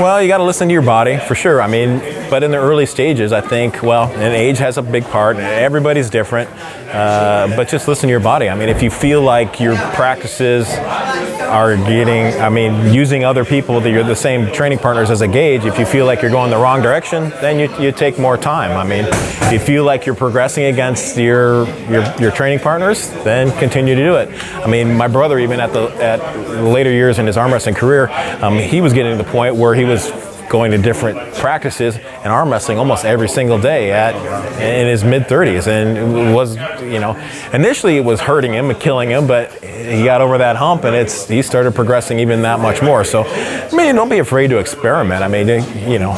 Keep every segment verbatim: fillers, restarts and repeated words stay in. Well, you got to listen to your body for sure. I mean, but in the early stages, I think, well, and age has a big part. Everybody's different, uh, but just listen to your body. I mean, if you feel like your practices are getting, I mean, using other people that you're the same training partners as a gauge, if you feel like you're going the wrong direction, then you, you take more time. I mean, if you feel like you're progressing against your, your your training partners, then continue to do it. I mean, my brother, even at the at later years in his arm wrestling career, um, he was getting to the point where he was going to different practices and arm wrestling almost every single day at in his mid thirties, and it was, you know, initially it was hurting him and killing him, but he got over that hump and it's he started progressing even that much more. So I mean, don't be afraid to experiment. I mean, you know,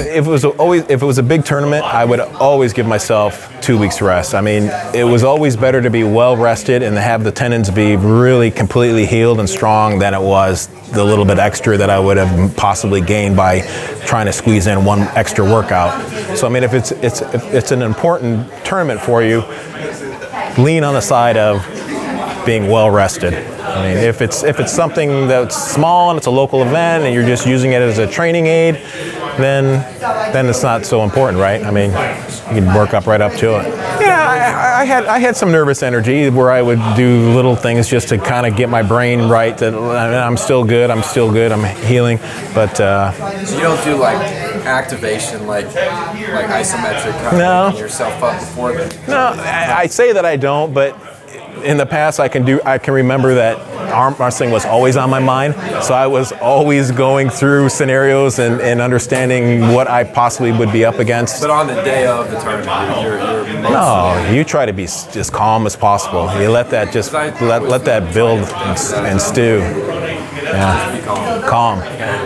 if it was always if it was a big tournament, I would always give myself two weeks rest. I mean, it was always better to be well rested and to have the tendons be really completely healed and strong than it was the little bit extra that I would have possibly gained by trying to squeeze in one extra workout. So I mean, if it's it's if it's an important tournament for you, lean on the side of being well rested. I mean, if it's if it's something that's small and it's a local event and you're just using it as a training aid, then then it's not so important, right? I mean, you can work up right up to it. Yeah, I, I had I had some nervous energy where I would do little things just to kind of get my brain right that I'm still good, I'm still good, I'm healing. But uh, so you don't do like activation, like like isometric, kind of no. Waking yourself up before that. No, I, I say that I don't, but in the past I can do I can remember that arm wrestling was always on my mind, so I was always going through scenarios and, and understanding what I possibly would be up against. But on the day of the tournament, you're, you're no, you try to be as calm as possible. You let that just let, let that build and, and stew. Yeah, calm.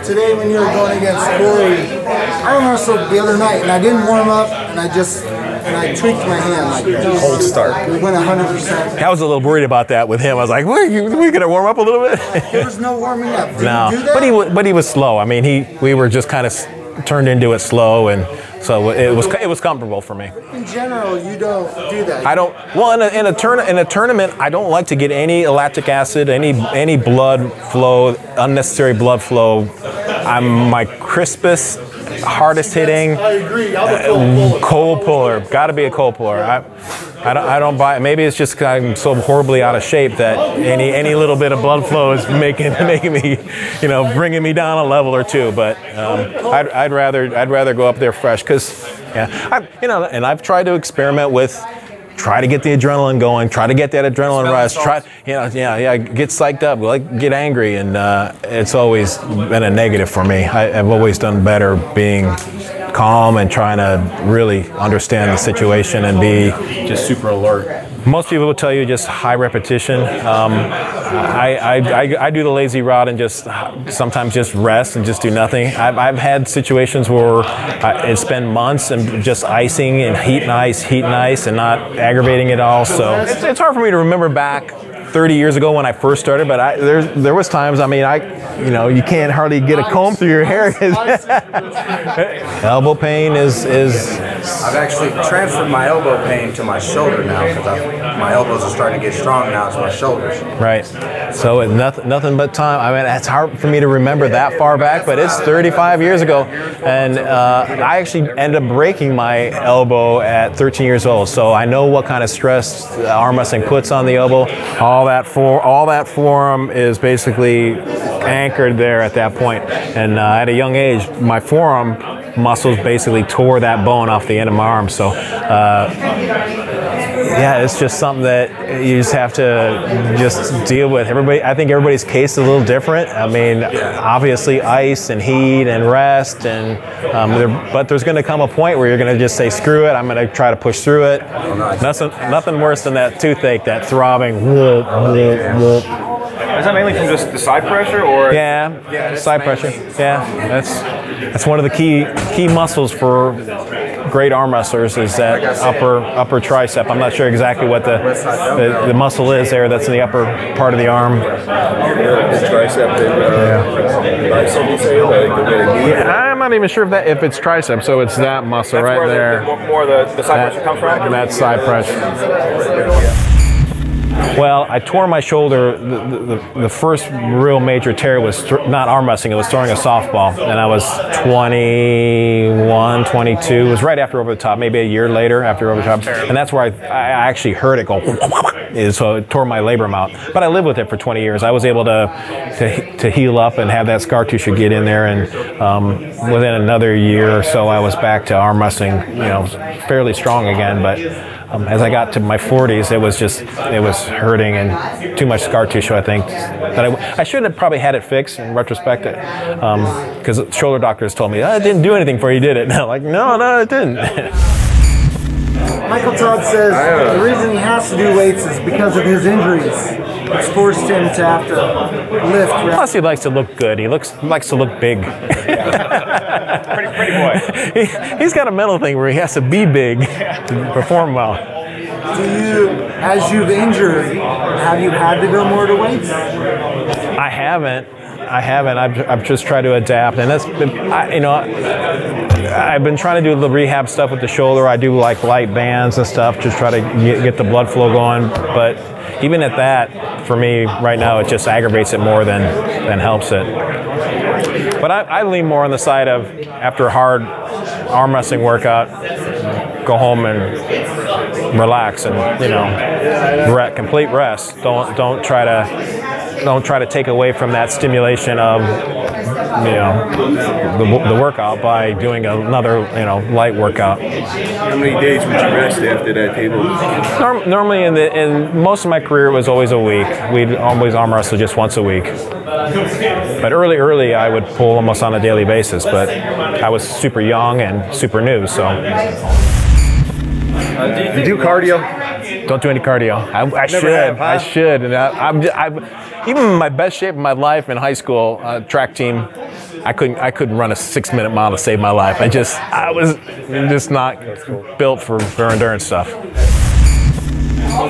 Today when you were going against Corey, I arm wrestled the other night and I didn't warm up and I just. And I tweaked my hand like that. Cold start. We went one hundred percent. I was a little worried about that with him. I was like, "What? Are you, are we gonna warm up a little bit?" There was no warming up. Did no, you do that? but he but he was slow. I mean, he we were just kind of turned into it slow, and so it was it was comfortable for me. In general, you don't do that. I don't. Well, in a in a turn in a tournament, I don't like to get any lactic acid, any any blood flow, unnecessary blood flow. I'm my crispest. Hardest hitting, I agree. Uh, cold puller. Got to be a cold puller. I, I don't, I don't buy it. Maybe it's just I'm so horribly out of shape that any any little bit of blood flow is making making me, you know, bringing me down a level or two. But um, I'd, I'd rather I'd rather go up there fresh, because yeah, I, you know, and I've tried to experiment with. Try to get the adrenaline going. Try to get that adrenaline rush. Try, you know, yeah, yeah. Get psyched up. Like get angry, and uh, it's always been a negative for me. I, I've always done better being calm and trying to really understand the situation and be just super alert. Most people will tell you just high repetition. Um, I, I, I, I do the lazy rod and just sometimes just rest and just do nothing. I've, I've had situations where I, I spend months and just icing and heat and ice, heat and ice, and not aggravating it all. So it's, it's hard for me to remember back thirty years ago when I first started, but I, there, there was times, I mean, I, you know, you can't hardly get a comb through your hair. Elbow pain is, is... I've actually transferred my elbow pain to my shoulder now, because my elbows are starting to get strong now, it's my shoulders. Right. So it's nothing, nothing but time. I mean, it's hard for me to remember that far back, but it's thirty-five years ago, and uh, I actually ended up breaking my elbow at thirteen years old, so I know what kind of stress arm wrestling puts on the elbow. All All that for all that forearm is basically anchored there at that point. And uh, at a young age, my forearm muscles basically tore that bone off the end of my arm. So, uh, yeah, it's just something that you just have to just deal with. Everybody, I think everybody's case is a little different. I mean, obviously, ice and heat and rest, and um, there, but there's going to come a point where you're going to just say, "Screw it! I'm going to try to push through it." Nothing, nothing worse than that toothache, that throbbing. Whoop, whoop, whoop. Is that mainly from just the side pressure, or yeah, yeah side pressure? Yeah, that's that's one of the key key muscles for great arm wrestlers is that upper upper tricep. I'm not sure exactly what the the, the muscle is there. That's in the upper part of the arm. Yeah. I'm not even sure if that if it's tricep, so it's that muscle that's right where there. The, the more the, the side that, pressure comes from. That side pressure. Yeah. Well, I tore my shoulder. The, the, the first real major tear was not arm wrestling. It was throwing a softball. And I was twenty-one, twenty-two. It was right after Over the Top, maybe a year later after Over the Top. And that's where I, I actually heard it go. So it tore my labrum out. But I lived with it for twenty years. I was able to, to, to heal up and have that scar tissue get in there. And um, within another year or so, I was back to arm wrestling, you know, fairly strong again. But um, as I got to my forties, it was just, it was hurting and too much scar tissue, I think. That I, I should have probably had it fixed in retrospect, because um, shoulder doctors told me, oh, it didn't do anything for you, did it? And I'm like, no, no, it didn't. Michael Todd says the reason he has to do weights is because of his injuries. It's forced him to have to lift. Plus, he likes to look good. He looks likes to look big. pretty, pretty boy. He, he's got a mental thing where he has to be big to perform well. Do you, as you've injured, have you had to go more to weights? I haven't. I haven't. I've, I've just tried to adapt, and that's been, I, you know, I've been trying to do the rehab stuff with the shoulder. I do like light bands and stuff, just try to get, get the blood flow going. But even at that, for me right now, it just aggravates it more than than helps it. But I, I lean more on the side of after a hard arm wrestling workout, go home and relax, and you know, re- complete rest. Don't don't try to. Don't try to take away from that stimulation of, you know, the, the workout by doing another, you know, light workout. How many days would you rest after that table? Norm, normally, in the in most of my career, it was always a week. We'd always arm wrestle just once a week. But early, early, I would pull almost on a daily basis. But I was super young and super new, so. Uh, do you do cardio? Don't do any cardio. I, I should. Have, huh? I should. And I, I'm just, I, even in my best shape of my life in high school, uh, track team, I couldn't. I couldn't run a six-minute mile to save my life. I just. I was just not built for, for endurance stuff.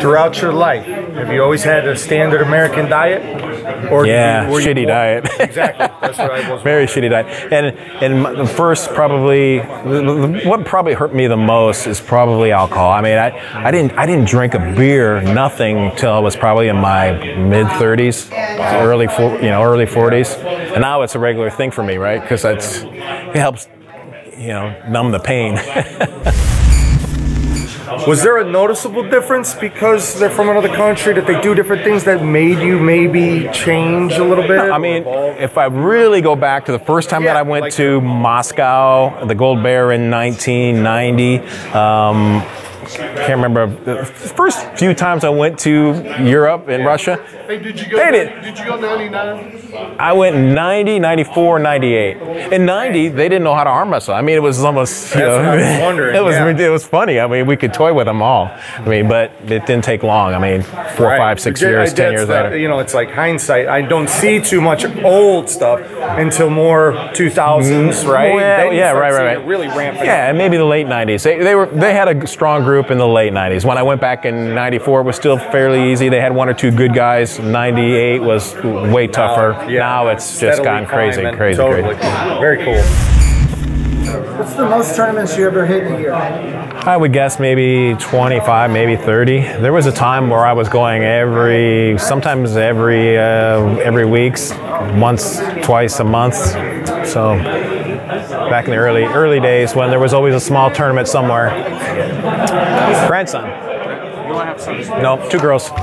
Throughout your life, have you always had a standard American diet? Or yeah, you, shitty diet. Exactly. That's what I was. Very shitty diet. And and the first probably what probably hurt me the most is probably alcohol. I mean, I, I didn't I didn't drink a beer, nothing, till I was probably in my mid thirties, early you know early forties, and now it's a regular thing for me, right? Because that's it helps, you know, numb the pain. Was there a noticeable difference because they're from another country that they do different things that made you maybe change a little bit? No, I mean, if I really go back to the first time yeah, that I went like to Moscow, the Gold Bear in nineteen ninety, um, can't remember the first few times I went to Europe and yeah. Russia. Hey, did you go? They did. Did you go ninety-nine? I went ninety, ninety-four, ninety-eight. In ninety, they didn't know how to arm wrestle. I mean, it was almost. You That's know, what I was wondering. It was. Yeah. It was funny. I mean, we could toy with them all. I mean, but it didn't take long. I mean, four, right. five, six did, years, I, ten years the, later. You know, it's like hindsight. I don't see too much old stuff until more two thousands, right? Well, yeah, right, right, right. Really rampant. Yeah, and maybe the late nineties. They they were they had a strong group. Group in the late nineties. When I went back in ninety-four, it was still fairly easy. They had one or two good guys. ninety-eight was way tougher. Uh, yeah, now it's just gone crazy, crazy, totally. crazy. Very cool. What's the most tournaments you ever hit in a year? I would guess maybe twenty-five, maybe thirty. There was a time where I was going every, sometimes every, uh, every weeks, once, twice a month. So back in the early, early days when there was always a small tournament somewhere. Grandson. You want to have sons? No, two girls. If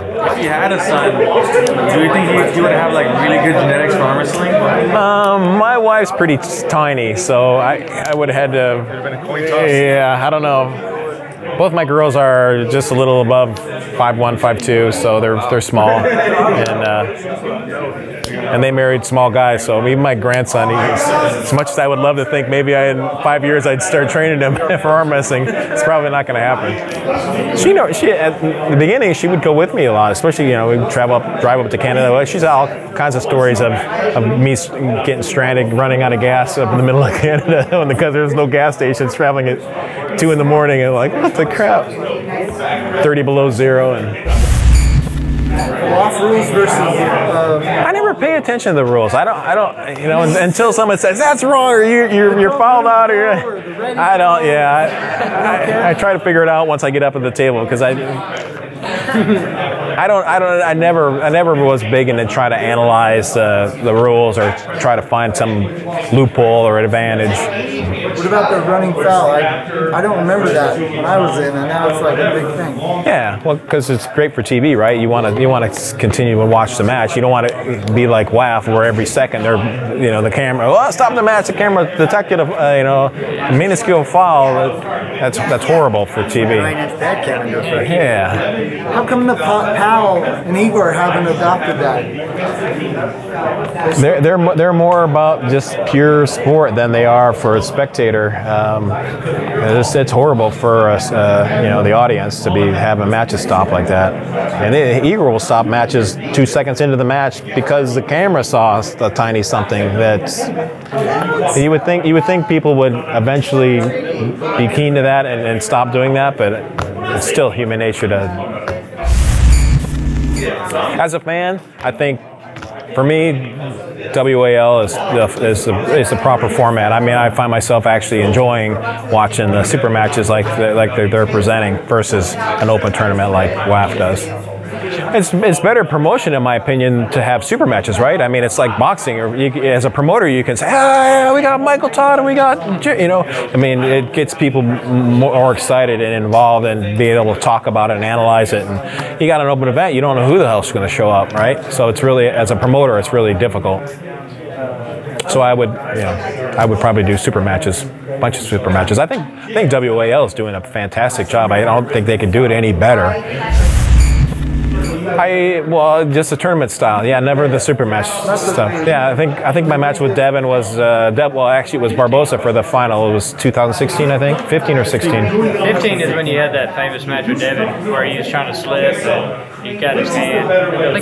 you had a son, do you think you, you would have like really good genetics for arm wrestling? Um, my wife's pretty tiny, so I I would have had to. It would have been a coin toss. Yeah, I don't know. Both my girls are just a little above five one, five two, so they're they're small, and uh, and they married small guys. So even my grandson, he, as much as I would love to think maybe I, in five years I'd start training him for arm wrestling, it's probably not going to happen. She know she at the beginning she would go with me a lot, especially you know we travel up, drive up to Canada. She's all kinds of stories of, of me getting stranded, running out of gas up in the middle of Canada because there's no gas stations. Traveling at two in the morning and like what the crap, thirty below zero. And W A F rules versus. Um, I never pay attention to the rules. I don't. I don't. You know, until someone says that's wrong, or you, you're you're fouled out, or you're, I don't. Yeah, I, I, I try to figure it out once I get up at the table because I. I don't. I don't. I never. I never was big into try to analyze uh, the rules or try to find some loophole or advantage. What about the running foul? I, I don't remember that when I was in, and now it's like a big thing. Yeah, well, because it's great for T V, right? You want to. You want to continue and watch the match. You don't want to be like W A F, where every second they're, you know, the camera. Oh, stop the match! The camera detected a, uh, you know, a minuscule foul. That's that's horrible for T V. Yeah. How come the Powell and Igor haven't adopted that? They're they're they're more about just pure sport than they are for a spectator. Um, it's, it's horrible for us, uh, you know, the audience to be having matches stop like that. And it, Igor will stop matches two seconds into the match because the camera saw a tiny something that you would think you would think people would eventually be keen to that and, and stop doing that, but. It's still human nature to... As a fan, I think, for me, W A L is the, is, the, is the proper format. I mean, I find myself actually enjoying watching the super matches like, the, like they're, they're presenting versus an open tournament like W A F does. It's, it's better promotion, in my opinion, to have super matches, right? I mean, it's like boxing. Or you, as a promoter, you can say, ah, we got Michael Todd and we got, you know. I mean, it gets people more excited and involved and being able to talk about it and analyze it. And you got an open event, you don't know who the hell's going to show up, right? So it's really, as a promoter, it's really difficult. So I would, you know, I would probably do super matches, a bunch of super matches. I think, I think W A L is doing a fantastic job. I don't think they can do it any better. I well, just the tournament style, yeah, never the super match stuff. Yeah, I think I think my match with Devin was uh, De well, actually it was Barbosa for the final. It was two thousand sixteen, I think, fifteen or sixteen. fifteen is when you had that famous match with Devin where he was trying to slip and you got his hand.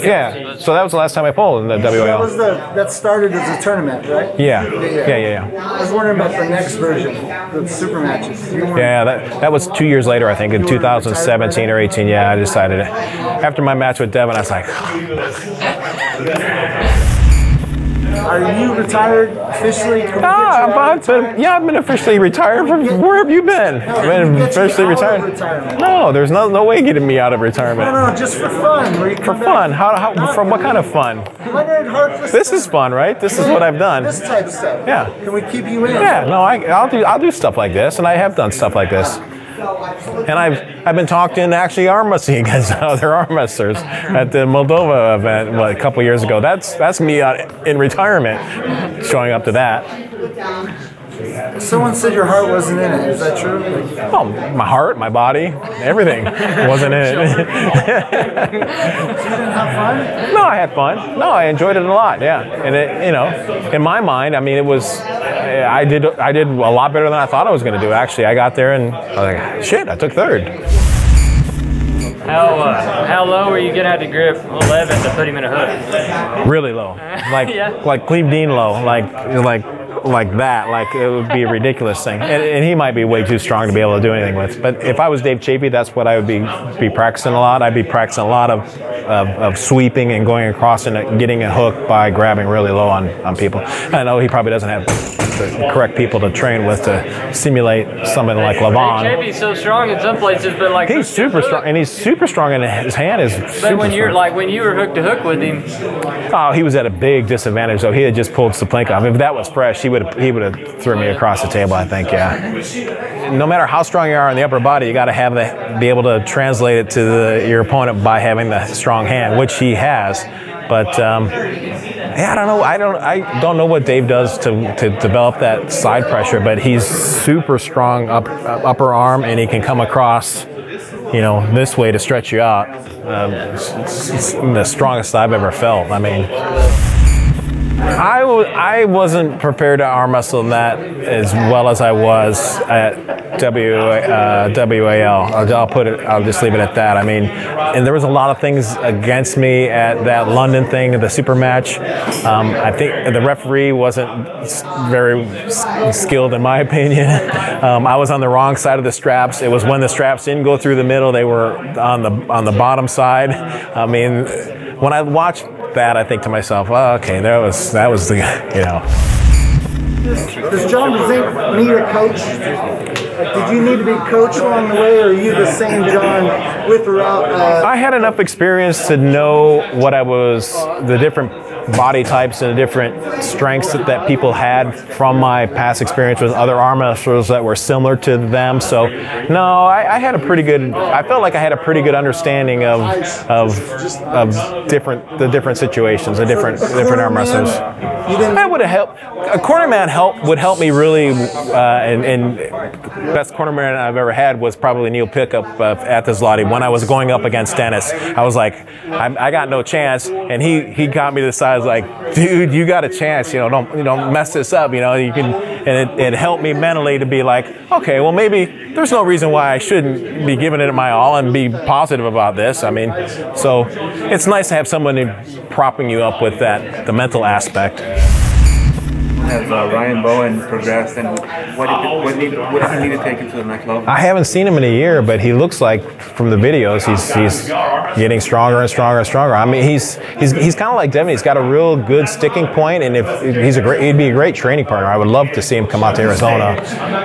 Yeah, so that was the last time I pulled in the W A L. So that was the that started as a tournament, right? Yeah, yeah, yeah, yeah. yeah. I was wondering about the next version, the super matches. Yeah, that that was two years later, I think, in two thousand seventeen or eighteen. Yeah, I decided it after my match with Devin. I was like, are you retired officially? Ah, I've been, yeah, I've been officially retired. From, where have you been? No, I've been officially retired. Of no, there's no no way getting me out of retirement. No, no, just for fun. Where you for fun? How, how? From what kind of fun? This is fun, right? This is what I've done. This type of stuff. Yeah. Can we keep you in? Yeah. No, I, I'll do I'll do stuff like this, and I have done stuff like this. And I've I've been talked into actually arm wrestling against other arm wrestlers at the Moldova event well, a couple years ago. That's that's me in retirement, showing up to that. Someone said your heart wasn't in it. Is that true? Oh, my heart, my body, everything wasn't in it. So you didn't have fun? No, I had fun. No, I enjoyed it a lot. Yeah, and it, you know, in my mind, I mean, it was. I did I did a lot better than I thought I was going to do, actually. I got there and I was like, shit, I took third. How, uh, how low were you getting out to grip eleven to put him in a hook? Really low. Like yeah. like Cleve Dean low. Like, like, like that. Like, it would be a ridiculous thing. And, and he might be way too strong to be able to do anything with. But if I was Dave Chaffee, that's what I would be, be practicing a lot. I'd be practicing a lot of, of, of sweeping and going across and getting a hook by grabbing really low on, on people. I know he probably doesn't have... the correct people to train with to simulate something like Levon. Chaffee's so strong in some places, but like he's super strong, and he's super strong, and his hand is. But super when you're strong. Like when you were hook to hook with him, oh, he was at a big disadvantage. So he had just pulled Saplenka. I mean, if that was fresh, he would he would have thrown me across the table. I think, yeah. No matter how strong you are in the upper body, you got to have the be able to translate it to the, your opponent by having the strong hand, which he has. But um, yeah, I don't know. I don't. I don't know what Dave does to to develop that side pressure. But he's super strong up, upper arm, and he can come across, you know, this way to stretch you out. Um, it's, it's the strongest I've ever felt. I mean, I w I wasn't prepared to arm wrestle that as well as I was at W uh, W A L. I'll, I'll put it. I'll just leave it at that. I mean, and there was a lot of things against me at that London thing, the super match. Um, I think the referee wasn't very skilled, in my opinion. um, I was on the wrong side of the straps. It was when the straps didn't go through the middle; they were on the on the bottom side. I mean, when I watched that, I think to myself, oh, okay, that was that was the, you know. Does John Brzenk need a coach? Like, did you need to be coached along the way, or are you the same John with or without? Uh, I had enough experience to know what I was, the different body types and the different strengths that, that people had from my past experience with other arm wrestlers that were similar to them. So, no, I, I had a pretty good, I felt like I had a pretty good understanding of of, of different the different situations, the different different arm wrestlers. That would have helped. A corner man help would help me really, uh, and, and best corner man I've ever had was probably Neil Pickup uh, at the Zloty. When I was going up against Dennis, I was like, I, I got no chance, and he he got me to the side. I was like, dude, you got a chance, you know, don't you don't mess this up, you know, you can, and it, it helped me mentally to be like, okay, well maybe there's no reason why I shouldn't be giving it my all and be positive about this. I mean, so it's nice to have someone propping you up with that, the mental aspect. Has uh, Ryan Bowen progressed, and what does he need to take him to the next level? I haven't seen him in a year, but he looks like, from the videos, he's he's getting stronger and stronger and stronger. I mean, he's he's he's kind of like Devin. He's got a real good sticking point, and if he's a great, he'd be a great training partner. I would love to see him come out to Arizona.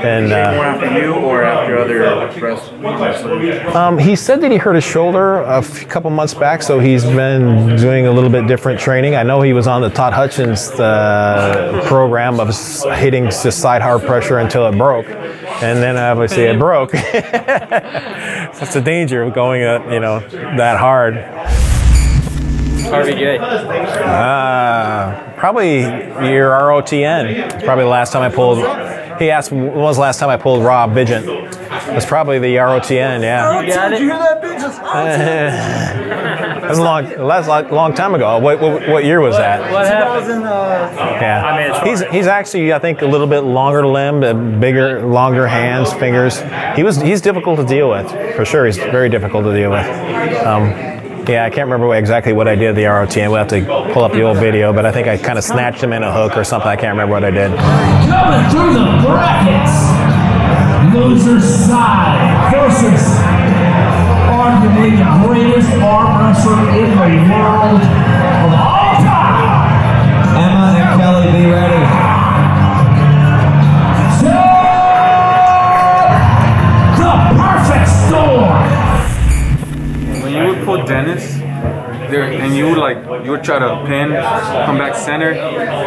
And uh, more after you or after other wrestlers? Um, he said that he hurt his shoulder a couple months back, so he's been doing a little bit different training. I know he was on the Todd Hutchins uh, program. Of hitting just side hard pressure until it broke, and then obviously it broke. That's the danger of going, uh, you know, that hard. R B J. Uh, probably your R O T N. Probably the last time I pulled. He asked, "When was the last time I pulled Rob Bigeon?" That's probably the R O T N. Yeah. You got it? Did you hear that, bitch? That's a long, that's a long time ago. What, what, what year was that? What, what happened? Yeah. I mean, he's, he's actually, I think, a little bit longer limbed, bigger, longer hands, fingers. He was, he's difficult to deal with, for sure. He's very difficult to deal with. Um, yeah, I can't remember exactly what I did at the R O T N. We'll have to pull up the old video, but I think I kind of snatched him in a hook or something. I can't remember what I did. Coming through the brackets, loser side versus arguably the greatest arm wrestler in the world of all time. Emma and Kelly, be ready. So, the perfect storm. When you would pull Dennis there, and you would like, you would try to pin, come back center,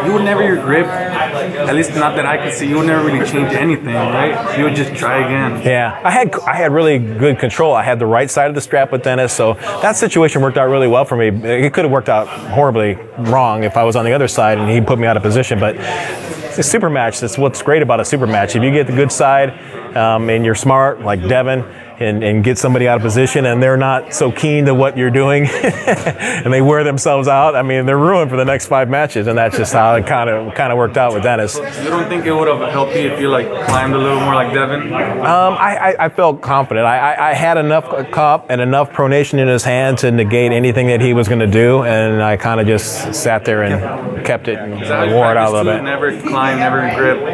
you would never your grip, at least not that I could see, you would never really change anything, right? You would just try again. Yeah, I had I had really good control. I had the right side of the strap with Dennis, so that situation worked out really well for me. It could have worked out horribly wrong if I was on the other side and he put me out of position, but it's a super match. That's what's great about a super match. If you get the good side um, and you're smart, like Devin, And, and get somebody out of position, and they're not so keen to what you're doing, and they wear themselves out. I mean, they're ruined for the next five matches, and that's just how it kind of kind of worked out with Dennis. You don't think it would have helped you if you like climbed a little more like Devin? Um, I, I I felt confident. I, I I had enough comp and enough pronation in his hand to negate anything that he was going to do, and I kind of just sat there and kept it and wore it out a little bit. Never climb, never grip.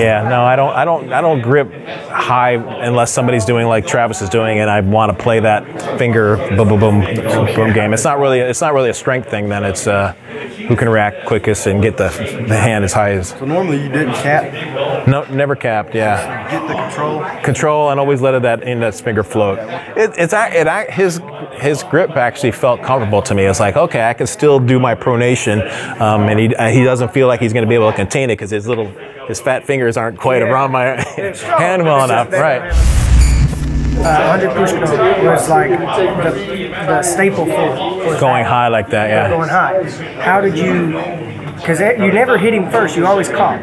Yeah, no, I don't, I don't, I don't grip high unless somebody's doing like Travis is doing, and I want to play that finger boom, boom, boom, boom game. It's not really, it's not really a strength thing. Then it's uh, who can react quickest and get the the hand as high as. So normally you didn't cap. No, never capped. Yeah. Get the control. Control, and always let it that index finger float. It, it's it, it his his grip actually felt comfortable to me. It's like, okay, I can still do my pronation, um, and he he doesn't feel like he's going to be able to contain it because his little. His fat fingers aren't quite yeah. around my hand well enough, right? Uh, Andre Pushkar was like the, the staple for, for going high like that, yeah. Going high. How did you? Because you never hit him first; you always caught.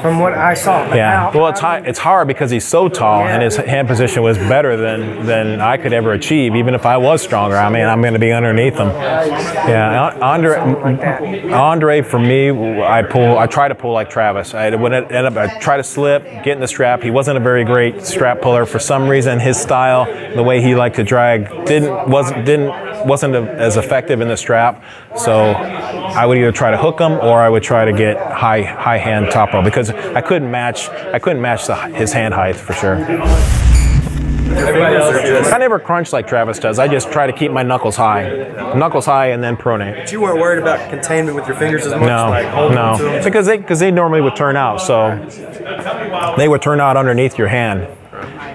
From what I saw. But yeah. Now, well, it's high, it's hard because he's so tall, yeah. and his hand position was better than than I could ever achieve, even if I was stronger. I mean, I'm going to be underneath him. Yeah, Andre. Like Andre, for me, I pull. I try to pull like Travis. I would end up. I try to slip, get in the strap. He wasn't a very great strap puller for some reason. His style, the way he liked to drag, didn't wasn't didn't wasn't as effective in the strap. So I would either try to hook him, or I would try to get high high hand top rope because I couldn't match I couldn't match the, his hand height for sure. Everybody else does. I never crunch like Travis does. I just try to keep my knuckles high. Knuckles high and then pronate. But you weren't worried about containment with your fingers as much? No, like holding no. Them to them? Because they, because they normally would turn out. So they would turn out underneath your hand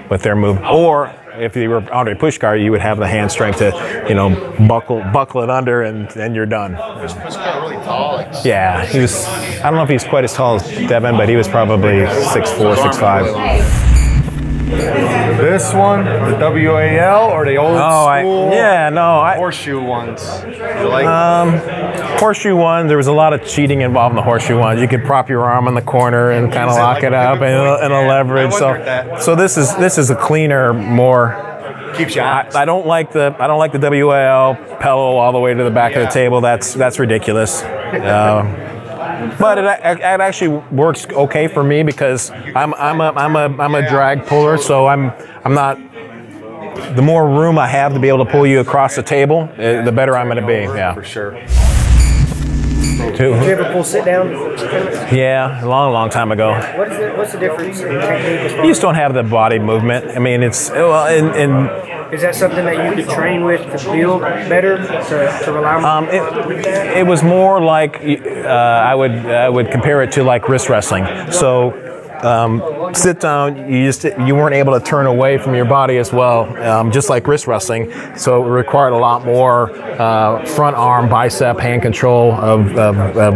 with their move. Or if you were Andre Pushkar, you would have the hand strength to, you know, buckle buckle it under, and then you're done. Was Pushkar really tall? Like, yeah, he was. I don't know if he's quite as tall as Devin, but he was probably six four, six five. This one, the W A L, or the old oh, school I, yeah, no, I, horseshoe ones? You like um, horseshoe ones, there was a lot of cheating involved in the horseshoe ones. You could prop your arm in the corner and kind of lock like it up and a, and a leverage. So, that. so this is this is a cleaner, more. Keeps you honest. I, I don't like the I don't like the W A L pillow all the way to the back yeah. of the table. That's that's ridiculous. uh, But it, it actually works okay for me because I'm I'm a I'm a I'm a drag puller, so I'm I'm not. The more room I have to be able to pull you across the table, the better I'm going to be. Yeah, for sure. Did you ever pull sit down? Yeah, a long, long time ago. What is it, what's the difference in technique? You just don't have the body movement. I mean, it's well, and. and Is that something that you could train with to build better, to, to rely on? Um, it, it was more like, uh, I would I would compare it to like wrist wrestling. So um, sit down, you just you weren't able to turn away from your body as well, um, just like wrist wrestling. So it required a lot more uh, front arm, bicep, hand control of, of, of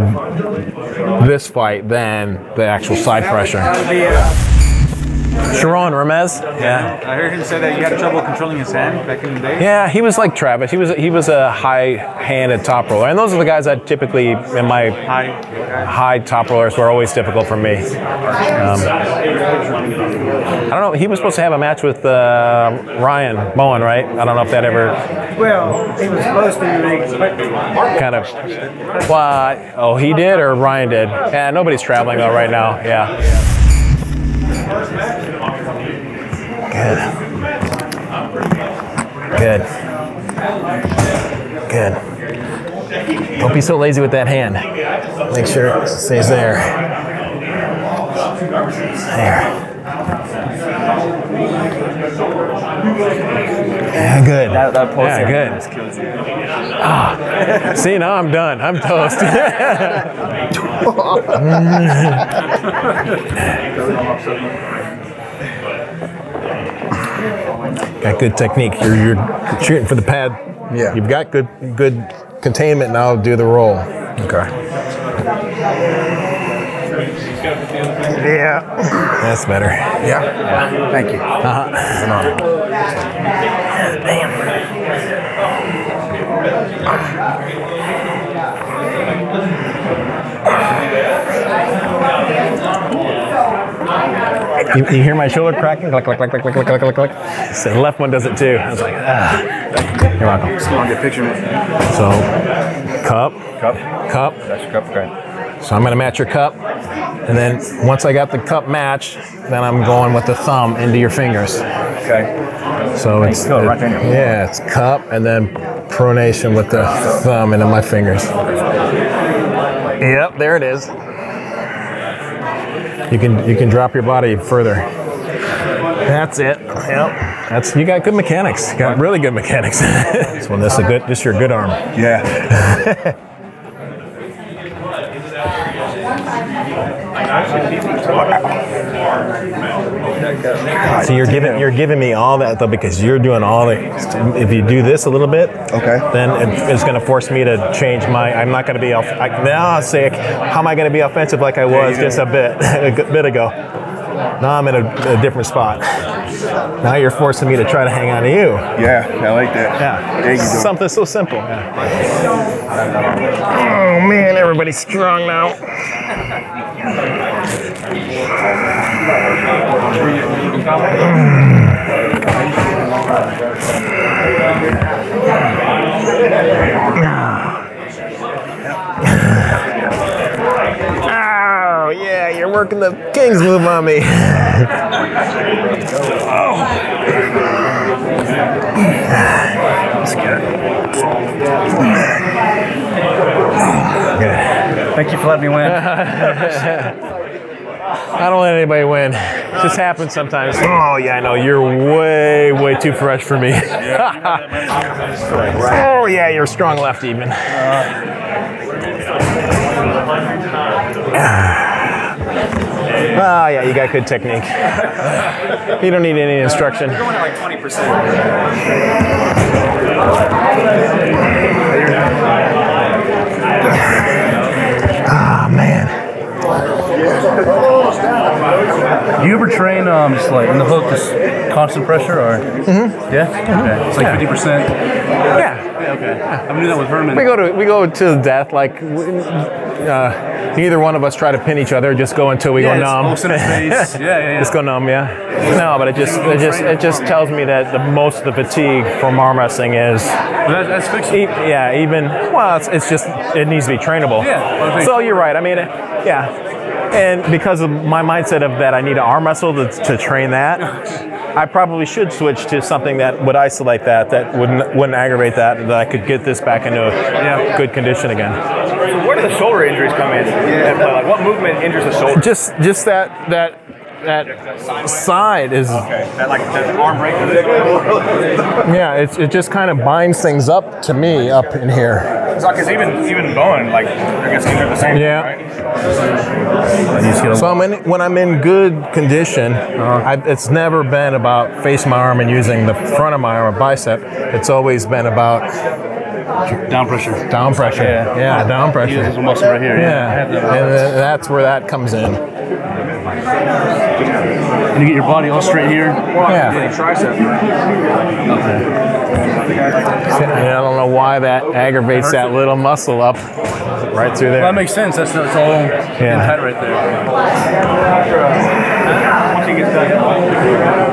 this fight than the actual side pressure. Sharon Remez. Yeah. I heard him say that you had trouble controlling his hand back in the day. Yeah, he was like Travis. He was he was a high-handed top roller, and those are the guys that typically in my high high top rollers were always difficult for me. Um, I don't know. He was supposed to have a match with uh, Ryan Bowen, right? I don't know if that ever. Well, he was supposed to. Kind of. Why? Oh, he did, or Ryan did. Yeah, nobody's traveling though right now. Yeah. Good. Good. Good. Don't be so lazy with that hand. Make sure it stays there. There. Yeah, good. That, that pose yeah, good. Ah, see, now I'm done. I'm toast. Got good technique. You're, you're shooting for the pad. Yeah. You've got good good containment. Now do the roll. Okay. Yeah. That's better. Yeah. yeah. Thank you. Uh huh. It's an honor. Damn. You, you hear my shoulder cracking? Click, click, click, click, click, click, click, click. So the left one does it too. I was like, ah. You're welcome. Just go on, get a picture. So, cup. Cup. Cup. That's your cup, okay. So I'm going to match your cup. And then once I got the cup match, then I'm going with the thumb into your fingers. Okay. So it's, still it, right in your yeah, it's cup and then pronation with the thumb into my fingers. Yep, there it is. You can you can drop your body further. That's it. Yep. That's you got good mechanics. You got really good mechanics. This one, this is a good. This is your good arm. Yeah. So you're giving you're giving me all that though because you're doing all the. If you do this a little bit, okay, then it, it's going to force me to change my. I'm not going to be off. I, now I'll say, how am I going to be offensive like I was just a bit a bit ago? Now I'm in a, a different spot. Now you're forcing me to try to hang on to you. Yeah, I like that. Yeah, there you go. Something so simple. Yeah. Oh man, everybody's strong now. Oh, yeah, you're working the king's move on me. That's good. Thank you for letting me win. I don't let anybody win. It just happens sometimes. Oh, yeah, I know. You're way, way too fresh for me. Oh, yeah, you're a strong left even. Oh, yeah, you got good technique. You don't need any instruction. You're going at like twenty percent. Ah, man. Do you ever train um, just like in the hook, just constant pressure or? Mm-hmm. Yeah? Okay. It's like yeah. fifty percent? Yeah. Yeah, okay. Yeah. I'm doing that with Herman. We go to we go to death, like uh, neither one of us try to pin each other, just go until we yeah, go numb. It's in face. yeah, yeah, yeah. Just go numb, yeah. No, but it just it just it just tells me that the most of the fatigue from arm wrestling is that, that's fixable. E yeah, even well it's, it's just it needs to be trainable. Yeah. So you're right. I mean it, yeah. And because of my mindset of that I need to arm wrestle to, to train that, I probably should switch to something that would isolate that, that wouldn't, wouldn't aggravate that, and that I could get this back into a yeah. good condition again. So where do the shoulder injuries come in? Yeah. Like what movement injures the shoulder? Just, just that, that, that side is... Okay. That like that arm break? Yeah, it, it just kind of binds things up to me up in here. Because even, even Bowen, like, I guess these are the same. Yeah. Right? So I'm in, when I'm in good condition, uh-huh. I, it's never been about face my arm and using the front of my arm or bicep. It's always been about down pressure. Down pressure. Yeah, yeah oh, down pressure. He uses the muscle right here. Yeah. yeah. And then that's where that comes in. And you get your body all straight here. Yeah. Tricep. Yeah, I don't know why that aggravates that little muscle up right through there. Well, that makes sense. That's, that's all yeah. tight right there. Once he gets done. Oh, yeah.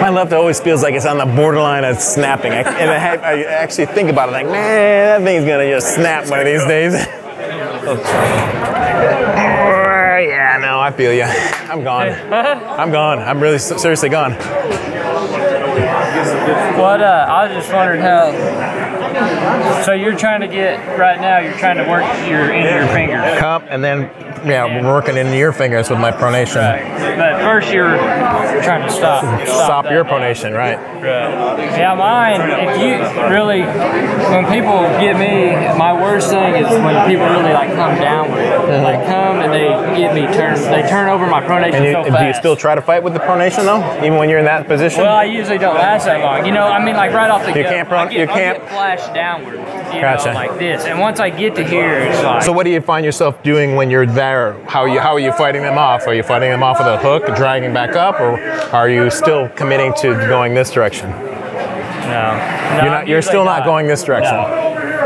My left always feels like it's on the borderline of snapping. I, and I, have, I actually think about it like, man, that thing's going to just snap one of these days. Oh, yeah, no, I feel you. I'm gone. I'm gone. I'm really seriously gone. What, uh, I was just wondering how... So you're trying to get, right now, you're trying to work your into your fingers. Cup, and then, yeah, yeah, working into your fingers with my pronation. Right. But first you're trying to stop. Stop, stop your pronation, right. Right. Yeah, mine, if you really, when people get me, my worst thing is when people really, like, come down with it. Mm-hmm. Like, come and they get me turned, they turn over my pronation and you, so fast. Do you still try to fight with the pronation, though? Even when you're in that position? Well, I usually don't last that long. You know, I mean, like, right off the you go, can't get, you can't flash downward, you gotcha. know, like this. And once I get to here, it's like... So what do you find yourself doing when you're there? How, you, how are you fighting them off? Are you fighting them off with a hook, dragging back up, or are you still committing to going this direction? No. no you're not, you're still not, not going this direction? No.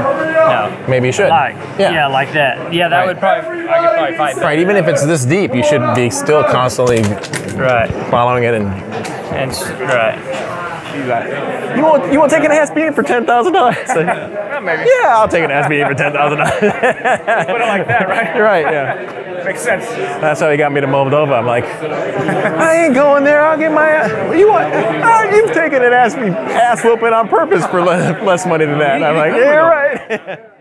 No. Maybe you should. Like, yeah. yeah, like that. Yeah, that right. would probably, I could probably fight better. Right, even if it's this deep, you should be still constantly right. following it and... and right. You want you want to take an ass beating for ten thousand dollars? Yeah, I'll take an ass beating for ten thousand dollars. Put it like that, right? Right, yeah. Makes sense. That's how he got me to Moldova. I'm like, I ain't going there. I'll get my ass. You want? Oh, you've taken an ass ass whooping on purpose for less, less money than that. And I'm like, yeah, right.